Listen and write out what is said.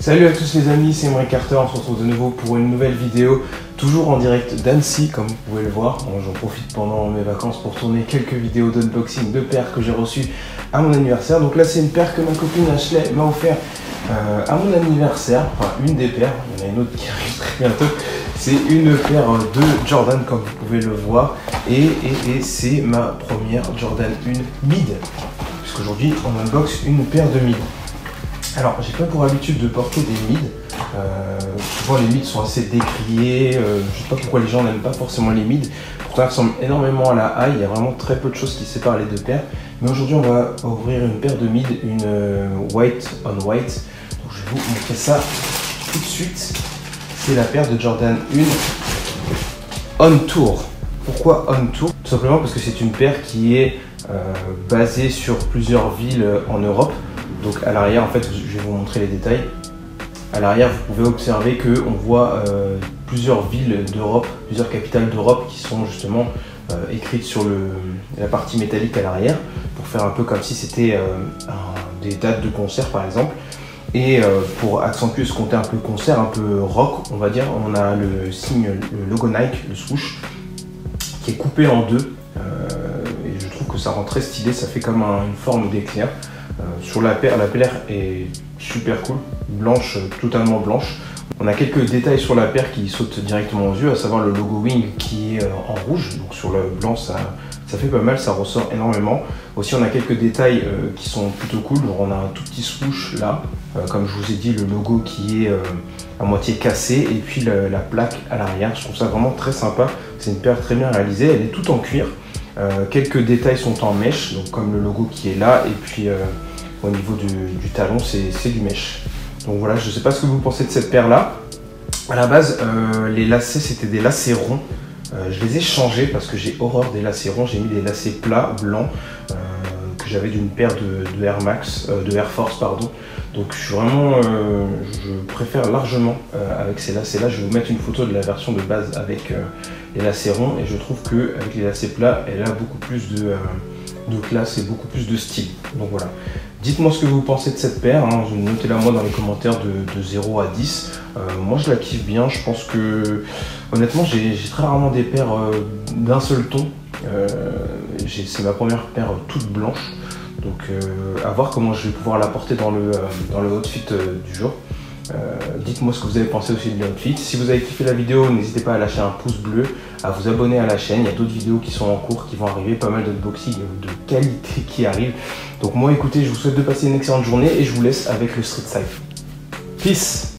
Salut à tous les amis, c'est Emerick Carter, on se retrouve de nouveau pour une nouvelle vidéo, toujours en direct d'Annecy comme vous pouvez le voir. J'en profite pendant mes vacances pour tourner quelques vidéos d'unboxing de paires que j'ai reçues à mon anniversaire. Donc là c'est une paire que ma copine Ashley m'a offert à mon anniversaire, enfin une des paires, il y en a une autre qui arrive très bientôt. C'est une paire de Jordan comme vous pouvez le voir et c'est ma première Jordan 1 Mid, puisqu'aujourd'hui on unbox une paire de mid. Alors, j'ai pas pour habitude de porter des mids. Souvent, les mids sont assez décriés. Je sais pas pourquoi les gens n'aiment pas forcément les mids. Pourtant, elles ressemblent énormément à la high. Il y a vraiment très peu de choses qui séparent les deux paires. Mais aujourd'hui, on va ouvrir une paire de mids, une white on white. Donc, je vais vous montrer ça tout de suite. C'est la paire de Jordan 1 On Tour. Pourquoi On Tour? Tout simplement parce que c'est une paire qui est basée sur plusieurs villes en Europe. Donc à l'arrière, en fait, je vais vous montrer les détails. À l'arrière, vous pouvez observer qu'on voit plusieurs villes d'Europe, plusieurs capitales d'Europe qui sont justement écrites sur la partie métallique à l'arrière, pour faire un peu comme si c'était des dates de concert par exemple. Et pour accentuer ce côté un peu concert, un peu rock, on va dire, on a le signe, le logo Nike, le swoosh, qui est coupé en deux. Et je trouve que ça rend très stylé, ça fait comme une forme d'éclair. Sur la paire est super cool, blanche, totalement blanche. On a quelques détails sur la paire qui sautent directement aux yeux, à savoir le logo Wing qui est en rouge, donc sur le blanc ça fait pas mal, ça ressort énormément. Aussi on a quelques détails qui sont plutôt cool, genre on a un tout petit swoosh là, comme je vous ai dit le logo qui est à moitié cassé et puis la plaque à l'arrière, je trouve ça vraiment très sympa, c'est une paire très bien réalisée, elle est toute en cuir. Quelques détails sont en mèche, donc comme le logo qui est là et puis au niveau du talon c'est du mèche. Donc voilà, je ne sais pas ce que vous pensez de cette paire là. À la base les lacets c'était des lacets ronds, je les ai changés parce que j'ai horreur des lacets ronds, j'ai mis des lacets plats blancs que j'avais d'une paire de Air Max, de Air Force pardon. Donc je suis vraiment, je préfère largement avec ces lacets là. Je vais vous mettre une photo de la version de base avec les lacets ronds et je trouve que avec les lacets plats elle a beaucoup plus de classe et beaucoup plus de style. Donc voilà, dites-moi ce que vous pensez de cette paire, hein. Notez-la moi dans les commentaires de 0 à 10. Moi je la kiffe bien, je pense que honnêtement j'ai très rarement des paires d'un seul ton. C'est ma première paire toute blanche, donc à voir comment je vais pouvoir la porter dans le outfit du jour. Dites-moi ce que vous avez pensé aussi de l'outfit. Si vous avez kiffé la vidéo, n'hésitez pas à lâcher un pouce bleu, à vous abonner à la chaîne. Il y a d'autres vidéos qui sont en cours, qui vont arriver, pas mal d'unboxing de qualité qui arrivent. Donc moi, écoutez, je vous souhaite de passer une excellente journée et je vous laisse avec le street style. Peace!